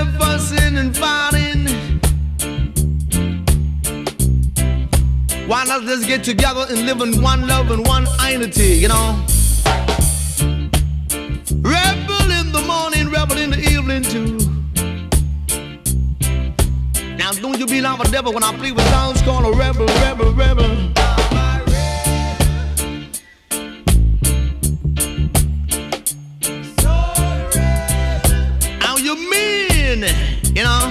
of fussing and fighting. Why not let's get together and live in one love and one unity, you know? Rebel in the morning, rebel in the evening too. Now don't you be like a devil when I play with songs called a rebel, rebel, rebel. You know,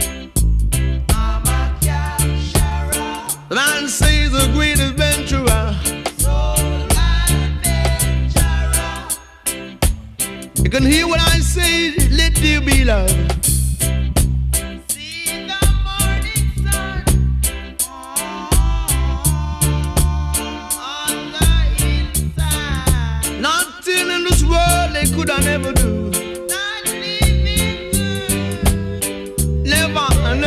the man says a great adventurer, you can hear what I say, let there be love. See the morning sun on the inside. Nothing in this world they could have never do.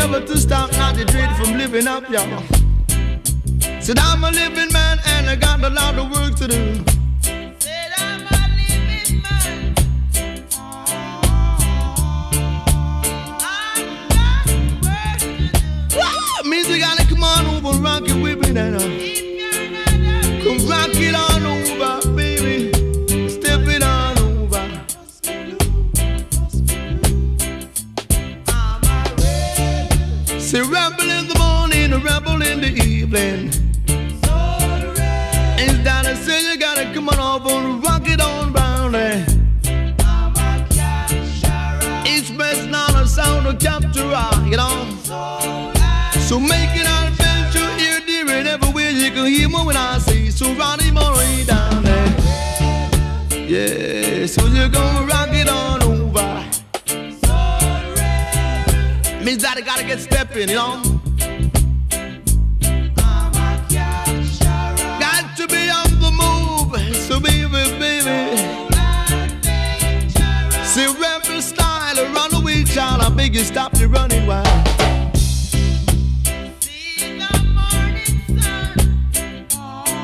Never to stop Natty Dread from living up, y'all. Said I'm a living man and I got a lot of work to do. Said I'm a living man. I got work to do. Woo! Means we gotta come on over, rock it with me now. Come rock it on over, baby. Step it on over. Say rebel in the morning, a rebel in the evening. So and I say you gotta come on off and rock it on round there. It's best not a sound to capture, you know. So make it an adventure here, dear, and everywhere you can hear me when I say so round him all right down there. Yeah, so you're gonna rock it on over. Means that I gotta get stepping, you know. Got to be on the move, so baby, baby. See rebel style, a runaway child. I beg you, stop your running wild. See the morning sun on the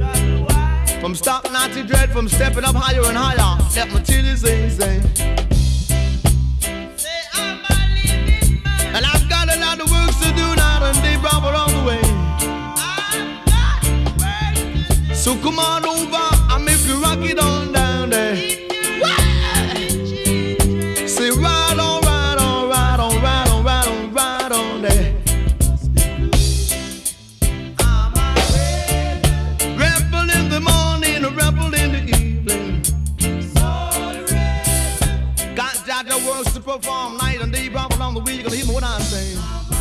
inside. From stop Natty Dread, from stepping up higher and higher. Let my chili say. Say I'm a living man. And I've got a lot of work to do now, and they brought along the way. I've got work to do. So come on over, I'll make you rock it on down there. Say ride on, ride on, ride on, ride on, ride on, ride on there. Works to perform night and day, probably on the week, and hear me what I say.